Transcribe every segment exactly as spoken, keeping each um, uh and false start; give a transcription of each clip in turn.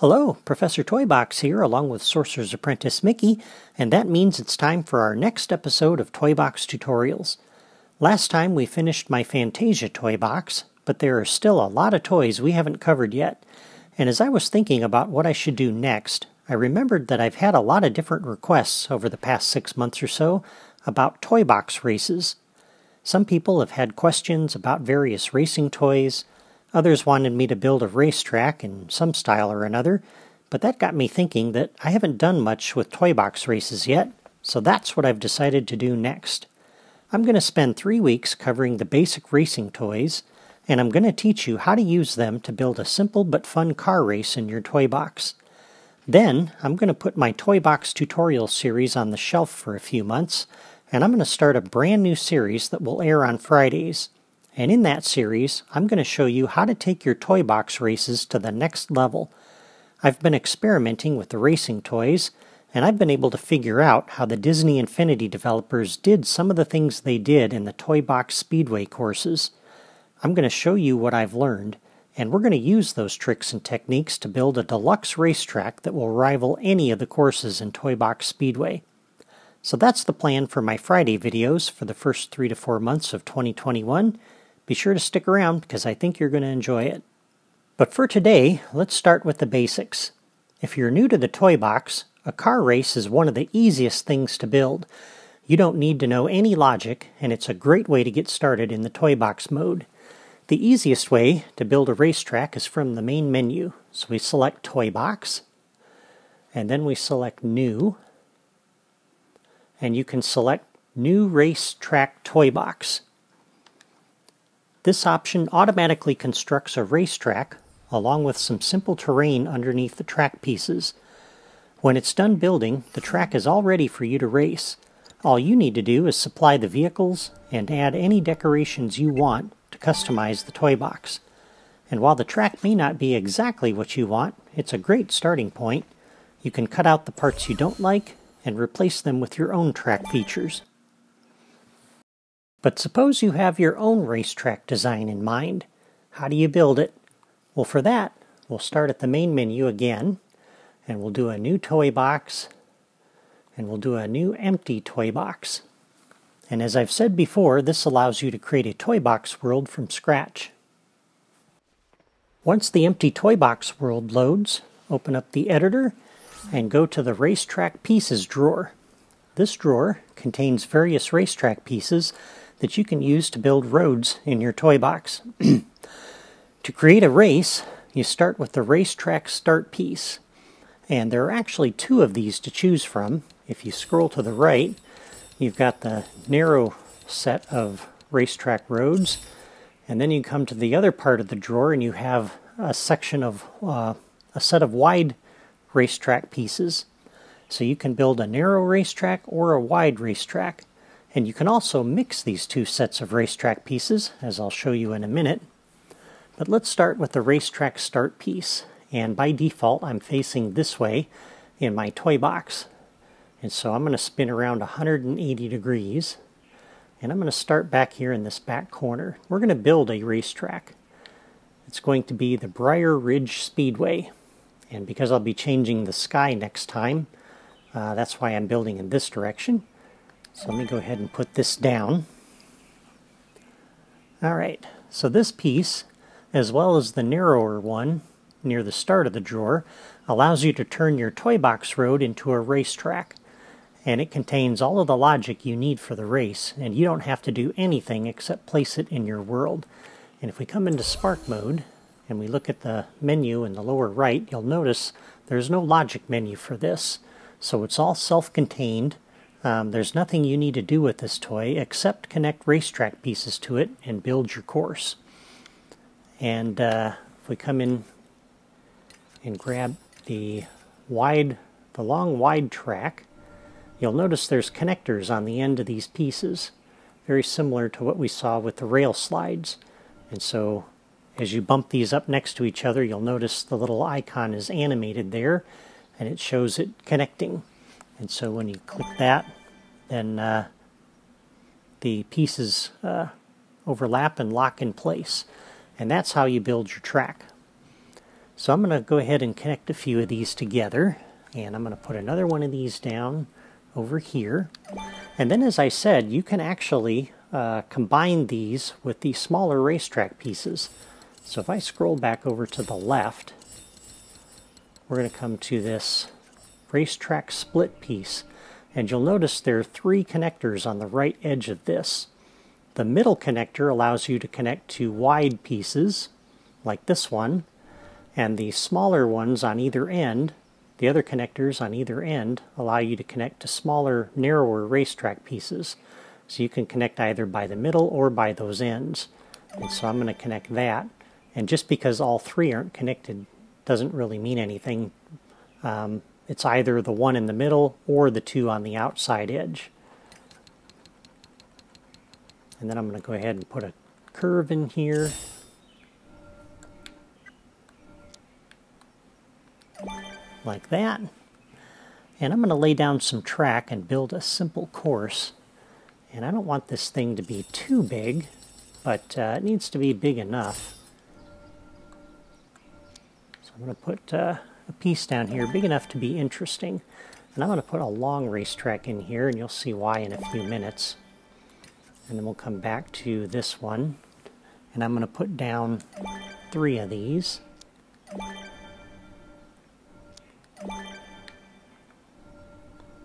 Hello, Professor Toybox here, along with Sorcerer's Apprentice Mickey, and that means it's time for our next episode of Toybox Tutorials. Last time we finished my Fantasia Toybox, but there are still a lot of toys we haven't covered yet. And as I was thinking about what I should do next, I remembered that I've had a lot of different requests over the past six months or so about Toybox races. Some people have had questions about various racing toys. Others wanted me to build a racetrack in some style or another, but that got me thinking that I haven't done much with Toy Box races yet, so that's what I've decided to do next. I'm going to spend three weeks covering the basic racing toys, and I'm going to teach you how to use them to build a simple but fun car race in your Toy Box. Then, I'm going to put my Toy Box tutorial series on the shelf for a few months, and I'm going to start a brand new series that will air on Fridays. And in that series, I'm going to show you how to take your Toy Box races to the next level. I've been experimenting with the racing toys, and I've been able to figure out how the Disney Infinity developers did some of the things they did in the Toy Box Speedway courses. I'm going to show you what I've learned, and we're going to use those tricks and techniques to build a deluxe racetrack that will rival any of the courses in Toy Box Speedway. So that's the plan for my Friday videos for the first three to four months of twenty twenty-one. Be sure to stick around because I think you're going to enjoy it. But for today, let's start with the basics. If you're new to the Toy Box, a car race is one of the easiest things to build. You don't need to know any logic, and it's a great way to get started in the Toy Box mode. The easiest way to build a racetrack is from the main menu. So we select Toy Box, and then we select New, and you can select New Racetrack Toy Box. This option automatically constructs a racetrack along with some simple terrain underneath the track pieces. When it's done building, the track is all ready for you to race. All you need to do is supply the vehicles and add any decorations you want to customize the Toy Box. And while the track may not be exactly what you want, it's a great starting point. You can cut out the parts you don't like and replace them with your own track features. But suppose you have your own racetrack design in mind. How do you build it? Well, for that, we'll start at the main menu again, and we'll do a new Toy Box, and we'll do a new empty Toy Box. And as I've said before, this allows you to create a Toy Box world from scratch. Once the empty Toy Box world loads, open up the editor and go to the Racetrack Pieces drawer. This drawer contains various racetrack pieces that you can use to build roads in your Toy Box. To create a race, you start with the racetrack start piece. And there are actually two of these to choose from. If you scroll to the right, you've got the narrow set of racetrack roads. And then you come to the other part of the drawer and you have a section of uh, a set of wide racetrack pieces. So you can build a narrow racetrack or a wide racetrack. And you can also mix these two sets of racetrack pieces, as I'll show you in a minute. But let's start with the racetrack start piece. And by default, I'm facing this way in my Toy Box. And so I'm going to spin around one hundred eighty degrees. And I'm going to start back here in this back corner. We're going to build a racetrack. It's going to be the Briar Ridge Speedway. And because I'll be changing the sky next time, Uh, that's why I'm building in this direction. So let me go ahead and put this down. Alright, so this piece, as well as the narrower one near the start of the drawer, allows you to turn your Toy Box road into a racetrack. And it contains all of the logic you need for the race, and you don't have to do anything except place it in your world. And if we come into Spark mode, and we look at the menu in the lower right, you'll notice there's no logic menu for this. So it's all self-contained. Um, there's nothing you need to do with this toy except connect racetrack pieces to it and build your course. And uh, if we come in and grab the wide, the long wide track, you'll notice there's connectors on the end of these pieces, very similar to what we saw with the rail slides. And so as you bump these up next to each other, you'll notice the little icon is animated there, and it shows it connecting. And so when you click that, then uh, the pieces uh, overlap and lock in place. And that's how you build your track. So I'm going to go ahead and connect a few of these together, and I'm going to put another one of these down over here. And then, as I said, you can actually uh, combine these with the smaller racetrack pieces. So if I scroll back over to the left, we're going to come to this racetrack split piece, and you'll notice there are three connectors on the right edge of this. The middle connector allows you to connect to wide pieces like this one, and the smaller ones on either end, the other connectors on either end, allow you to connect to smaller, narrower racetrack pieces. So you can connect either by the middle or by those ends. And so I'm going to connect that. And just because all three aren't connected doesn't really mean anything. Um, it's either the one in the middle or the two on the outside edge. And then I'm going to go ahead and put a curve in here. Like that. And I'm going to lay down some track and build a simple course. And I don't want this thing to be too big, but uh, it needs to be big enough. So I'm going to put uh, a piece down here big enough to be interesting. And I'm going to put a long racetrack in here, and you'll see why in a few minutes. And then we'll come back to this one, and I'm going to put down three of these.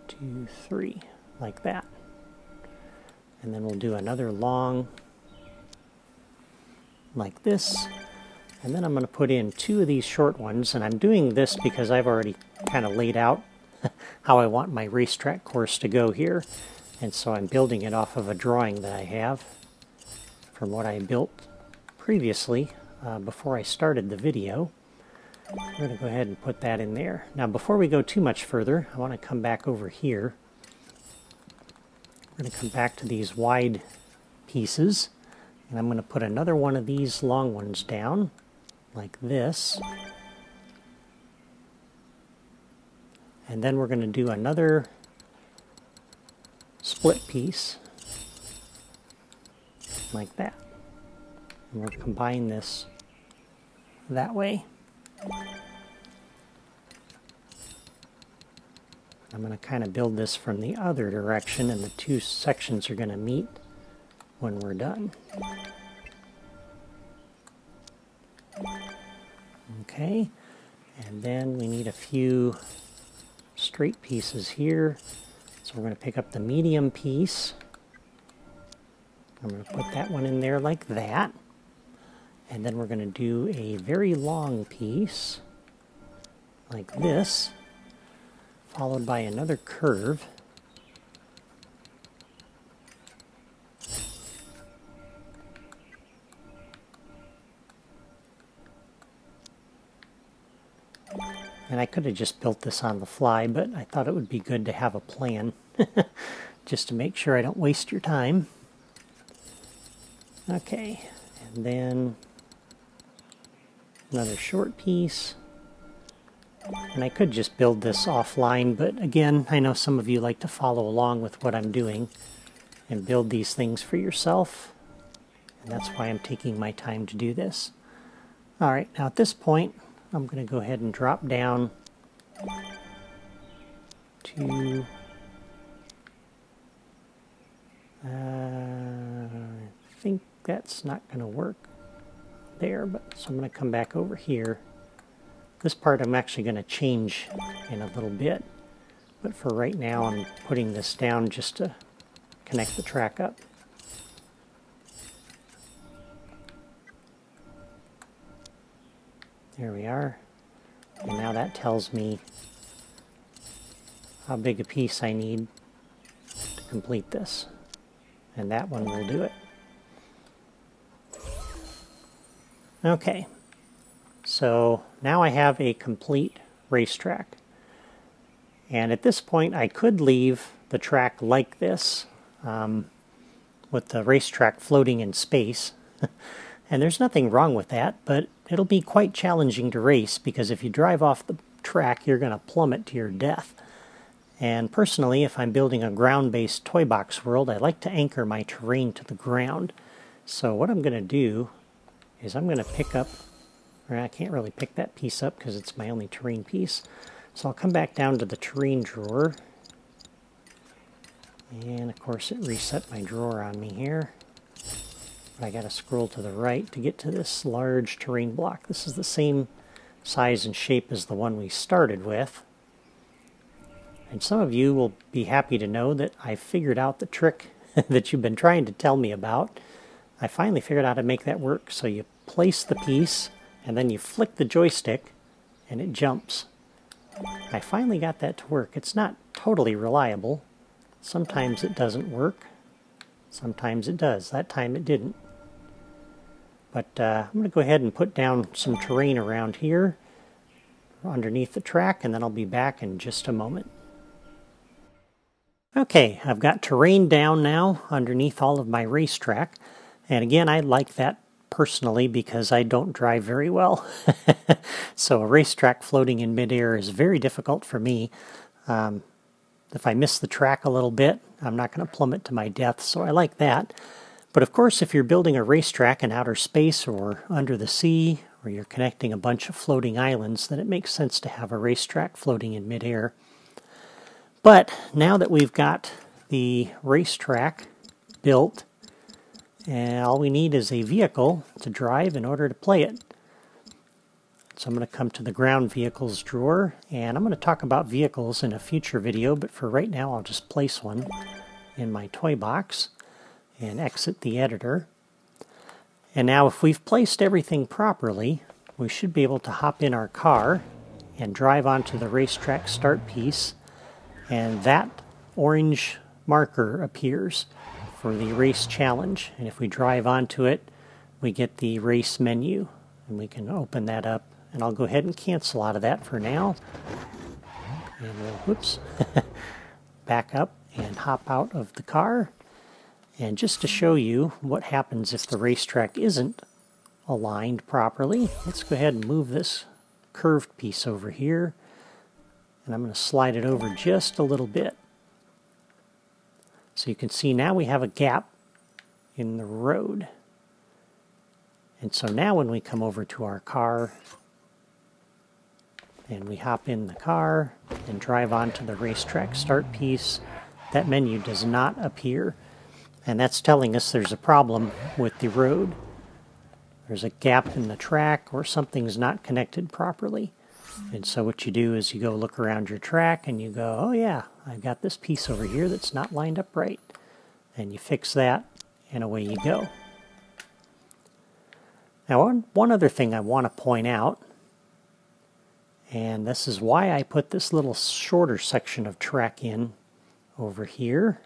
Two, three, like that. And then we'll do another long like this. And then I'm going to put in two of these short ones, and I'm doing this because I've already kind of laid out how I want my racetrack course to go here. And so I'm building it off of a drawing that I have from what I built previously uh, before I started the video. I'm going to go ahead and put that in there. Now, before we go too much further, I want to come back over here. We're going to come back to these wide pieces, and I'm going to put another one of these long ones down, like this. And then we're going to do another split piece like that, and we'll combine this that way. I'm going to kind of build this from the other direction, and the two sections are going to meet when we're done. Okay, and then we need a few straight pieces here. So we're going to pick up the medium piece. I'm going to put that one in there like that. And then we're going to do a very long piece like this, followed by another curve. And I could have just built this on the fly, but I thought it would be good to have a plan just to make sure I don't waste your time. Okay, and then another short piece. And I could just build this offline, but again, I know some of you like to follow along with what I'm doing and build these things for yourself. And that's why I'm taking my time to do this. All right, now at this point, I'm going to go ahead and drop down to, uh, I think that's not going to work there, but so I'm going to come back over here. This part I'm actually going to change in a little bit, but for right now I'm putting this down just to connect the track up. There we are. And now that tells me how big a piece I need to complete this. And that one will do it. Okay. So now I have a complete racetrack. And at this point I could leave the track like this, um, with the racetrack floating in space. And there's nothing wrong with that, but it'll be quite challenging to race, because if you drive off the track, you're going to plummet to your death. And personally, if I'm building a ground-based toy box world, I like to anchor my terrain to the ground. So what I'm going to do is I'm going to pick up Right, I can't really pick that piece up because it's my only terrain piece. So I'll come back down to the terrain drawer. And of course it reset my drawer on me here. But I gotta scroll to the right to get to this large terrain block. This is the same size and shape as the one we started with. And some of you will be happy to know that I figured out the trick that you've been trying to tell me about. I finally figured out how to make that work. So you place the piece and then you flick the joystick and it jumps. I finally got that to work. It's not totally reliable. Sometimes it doesn't work. Sometimes it does. That time it didn't. But uh, I'm going to go ahead and put down some terrain around here underneath the track, and then I'll be back in just a moment. Okay, I've got terrain down now underneath all of my racetrack. And again, I like that personally because I don't drive very well. So a racetrack floating in midair is very difficult for me. Um, if I miss the track a little bit, I'm not going to plummet to my death, so I like that. But of course, if you're building a racetrack in outer space or under the sea, or you're connecting a bunch of floating islands, then it makes sense to have a racetrack floating in midair. But now that we've got the racetrack built, and all we need is a vehicle to drive in order to play it. So I'm going to come to the ground vehicles drawer, and I'm going to talk about vehicles in a future video, but for right now I'll just place one in my toy box and exit the editor. And now if we've placed everything properly, we should be able to hop in our car and drive onto the racetrack start piece, and that orange marker appears for the race challenge. And if we drive onto it, we get the race menu, and we can open that up. And I'll go ahead and cancel out of that for now. And we'll, whoops, back up and hop out of the car. And just to show you what happens if the racetrack isn't aligned properly, let's go ahead and move this curved piece over here. And I'm going to slide it over just a little bit. So you can see now we have a gap in the road. And so now when we come over to our car and we hop in the car and drive onto the racetrack start piece, that menu does not appear. And that's telling us there's a problem with the road. There's a gap in the track or something's not connected properly. And so what you do is you go look around your track and you go, oh yeah, I've got this piece over here that's not lined up right. And you fix that, and away you go. Now, one, one other thing I want to point out, and this is why I put this little shorter section of track in over here.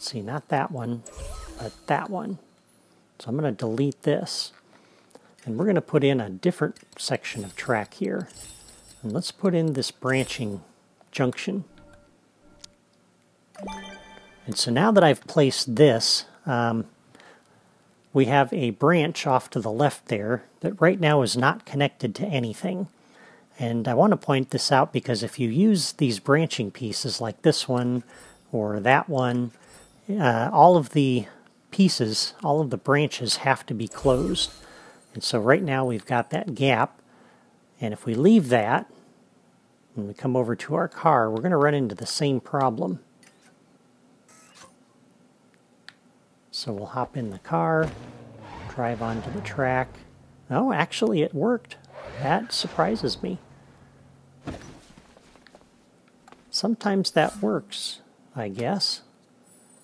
See, not that one, but that one. So I'm going to delete this. And we're going to put in a different section of track here. And let's put in this branching junction. And so now that I've placed this, um, we have a branch off to the left there that right now is not connected to anything. And I want to point this out because if you use these branching pieces like this one or that one, uh, all of the pieces, all of the branches have to be closed. And so right now we've got that gap, and if we leave that and we come over to our car, we're going to run into the same problem. So we'll hop in the car, drive onto the track. Oh, actually it worked. That surprises me. Sometimes that works, I guess.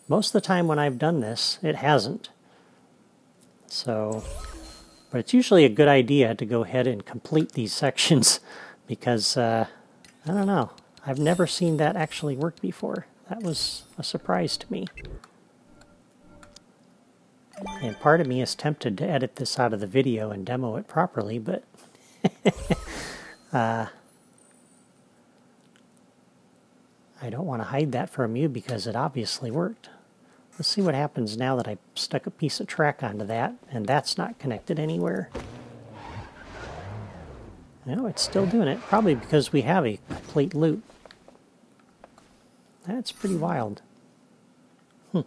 Most of the time when I've done this, it hasn't. So... but it's usually a good idea to go ahead and complete these sections because, uh, I don't know, I've never seen that actually work before. That was a surprise to me. And part of me is tempted to edit this out of the video and demo it properly, but uh, I don't want to hide that from you because it obviously worked. Let's see what happens now that I stuck a piece of track onto that, and that's not connected anywhere. No, it's still doing it, probably because we have a complete loop. That's pretty wild. Hmm.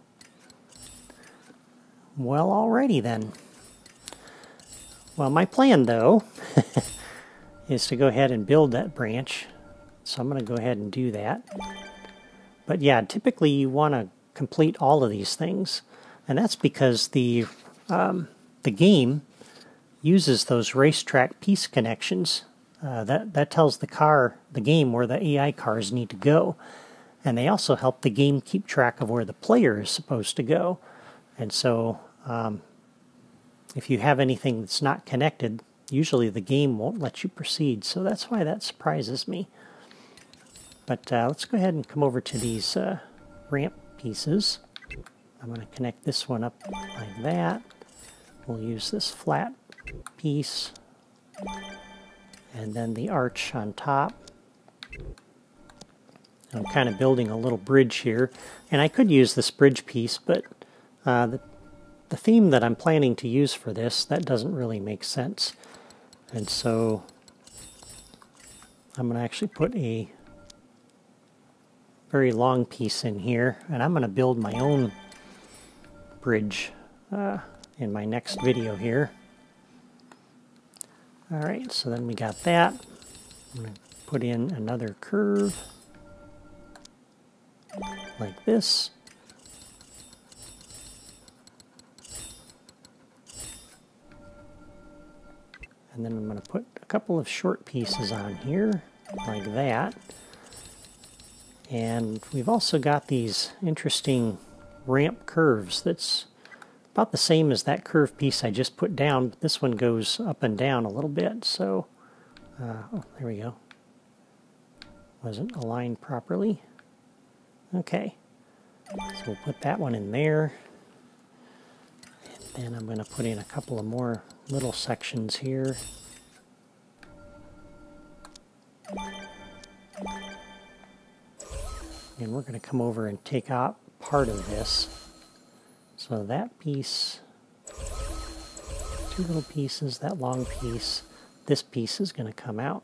Well, alrighty then. Well, my plan, though, is to go ahead and build that branch. So I'm going to go ahead and do that. But yeah, typically you want to complete all of these things. And that's because the, um, the game uses those racetrack piece connections. Uh, that, that tells the car, the game, where the A I cars need to go. And they also help the game keep track of where the player is supposed to go. And so um, if you have anything that's not connected, usually the game won't let you proceed. So that's why that surprises me. But uh, let's go ahead and come over to these uh, ramp pieces. I'm going to connect this one up like that. We'll use this flat piece. And then the arch on top. I'm kind of building a little bridge here. And I could use this bridge piece, but uh, the, the theme that I'm planning to use for this, that doesn't really make sense. And so I'm going to actually put a very long piece in here. And I'm going to build my own bridge uh, in my next video here. All right, so then we got that. I'm going to put in another curve. Like this. And then I'm going to put a couple of short pieces on here, like that. And we've also got these interesting ramp curves that's about the same as that curve piece I just put down, but this one goes up and down a little bit, so... Uh, oh, there we go. Wasn't aligned properly. Okay, so we'll put that one in there, and then I'm going to put in a couple of more little sections here. And we're going to come over and take out part of this. So that piece, two little pieces, that long piece, this piece is going to come out.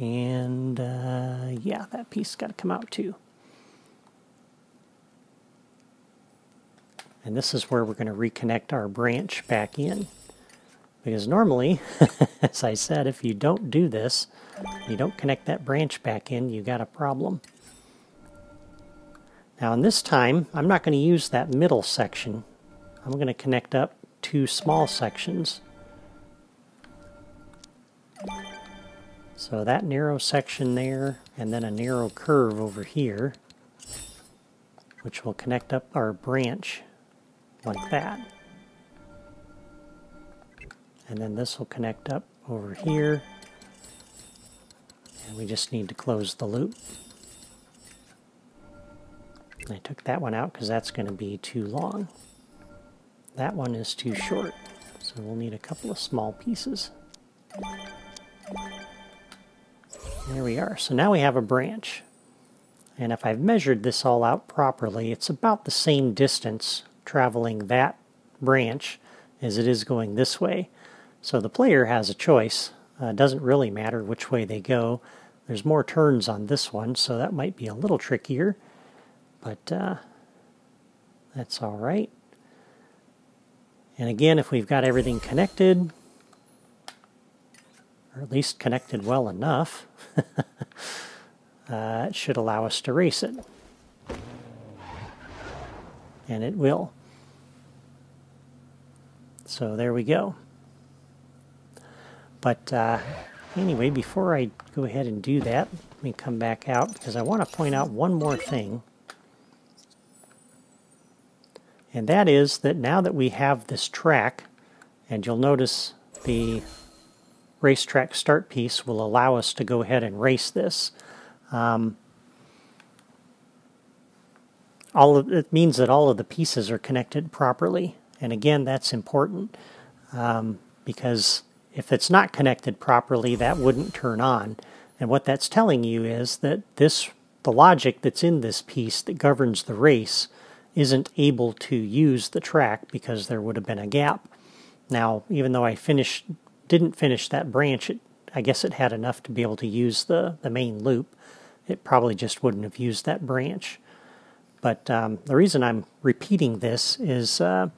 And, uh, yeah, that piece got to come out too. And this is where we're going to reconnect our branch back in. Because normally, as I said, if you don't do this, you don't connect that branch back in, you got a problem. Now, in this time, I'm not going to use that middle section. I'm going to connect up two small sections. So that narrow section there, and then a narrow curve over here, which will connect up our branch like that. And then this will connect up over here, and we just need to close the loop. And I took that one out because that's going to be too long. That one is too short, so we'll need a couple of small pieces. There we are. So now we have a branch. And if I've measured this all out properly, it's about the same distance traveling that branch as it is going this way. So the player has a choice. Uh, it doesn't really matter which way they go. There's more turns on this one, so that might be a little trickier. But uh, that's all right. And again, if we've got everything connected, or at least connected well enough, uh, it should allow us to race it. And it will. So there we go. But uh, anyway, before I go ahead and do that, let me come back out, because I want to point out one more thing. And that is that now that we have this track, and you'll notice the racetrack start piece will allow us to go ahead and race this. Um, all of, it means that all of the pieces are connected properly. And again, that's important um, because if it's not connected properly, that wouldn't turn on. And what that's telling you is that this, the logic that's in this piece that governs the race isn't able to use the track because there would have been a gap. Now, even though I finished didn't finish that branch, it, I guess it had enough to be able to use the, the main loop. It probably just wouldn't have used that branch. But um, the reason I'm repeating this is uh,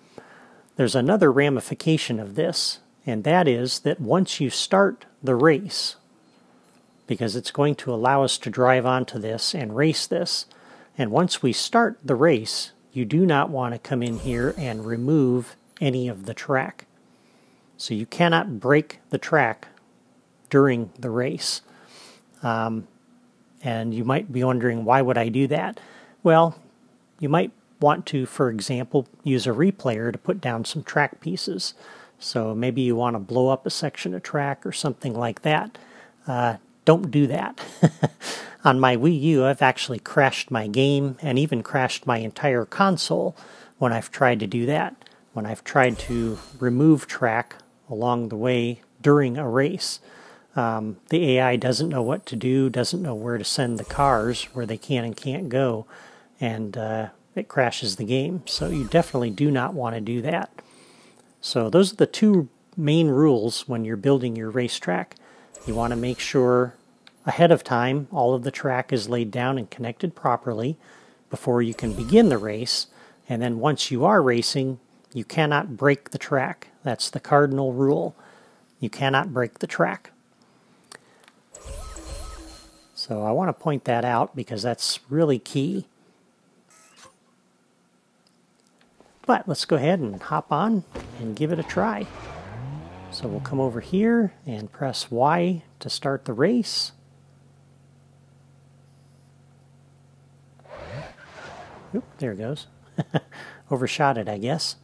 there's another ramification of this, and that is that once you start the race, because it's going to allow us to drive onto this and race this, and once we start the race, you do not want to come in here and remove any of the track. So you cannot break the track during the race. Um, and you might be wondering, why would I do that? Well, you might want to, for example, use a replayer to put down some track pieces. So maybe you want to blow up a section of track or something like that. Uh, don't do that. On my Wii U, I've actually crashed my game and even crashed my entire console when I've tried to do that, when I've tried to remove track along the way during a race. Um, the A I doesn't know what to do, doesn't know where to send the cars, where they can and can't go, and uh, it crashes the game. So you definitely do not want to do that. So those are the two main rules when you're building your racetrack. You want to make sure ahead of time all of the track is laid down and connected properly before you can begin the race, and then once you are racing, you cannot break the track. That's the cardinal rule. You cannot break the track. So I want to point that out because that's really key. But let's go ahead and hop on and give it a try. So we'll come over here and press Y to start the race. Oop, there it goes. Overshot it, I guess.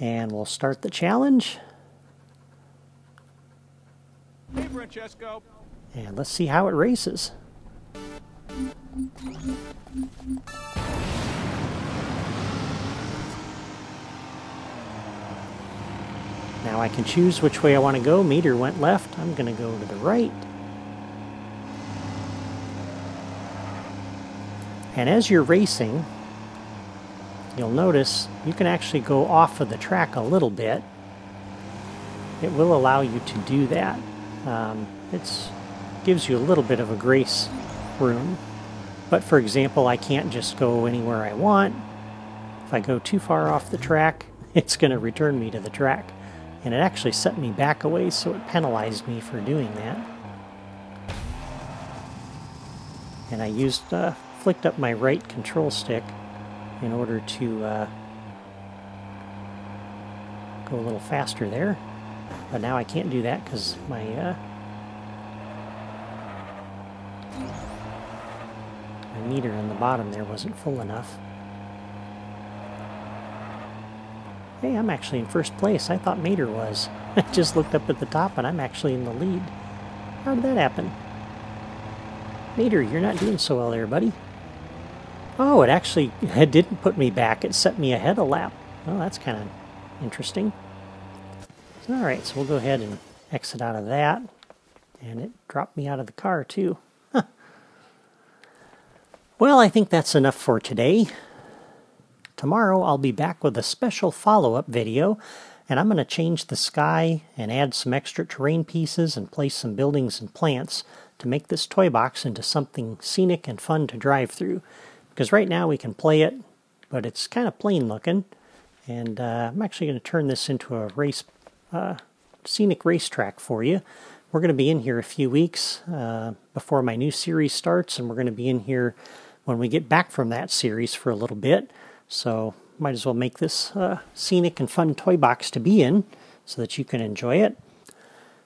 And we'll start the challenge. Hey, Francesco. And let's see how it races. Now I can choose which way I want to go. Meter went left. I'm going to go to the right. And as you're racing, you'll notice you can actually go off of the track a little bit. It will allow you to do that. Um, it's gives you a little bit of a grace room. But for example, I can't just go anywhere I want. If I go too far off the track, it's going to return me to the track. And it actually set me back a ways, so it penalized me for doing that. And I used, uh, flicked up my right control stick in order to uh, go a little faster there. But now I can't do that because my uh, The meter on the bottom there wasn't full enough. Hey, I'm actually in first place. I thought Mater was. I just looked up at the top and I'm actually in the lead. How did that happen? Mater, you're not doing so well there, buddy. Oh, it actually it didn't put me back. It set me ahead a lap. Well, that's kind of interesting. Alright, so we'll go ahead and exit out of that. And it dropped me out of the car, too. Well, I think that's enough for today. Tomorrow I'll be back with a special follow-up video, and I'm going to change the sky and add some extra terrain pieces and place some buildings and plants to make this toy box into something scenic and fun to drive through. Because right now we can play it, but it's kind of plain looking, and uh, I'm actually going to turn this into a race, uh, scenic racetrack for you. We're going to be in here a few weeks uh, before my new series starts, and we're going to be in here when we get back from that series for a little bit, so might as well make this uh, scenic and fun toy box to be in so that you can enjoy it.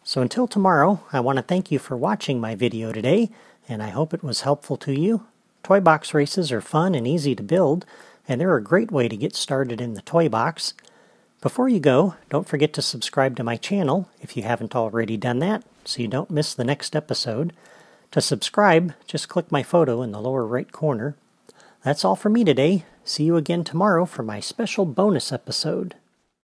So until tomorrow, I want to thank you for watching my video today, and I hope it was helpful to you. Toy box races are fun and easy to build, and they're a great way to get started in the toy box. Before you go, don't forget to subscribe to my channel if you haven't already done that, so you don't miss the next episode. To subscribe, just click my photo in the lower right corner. That's all for me today. See you again tomorrow for my special bonus episode.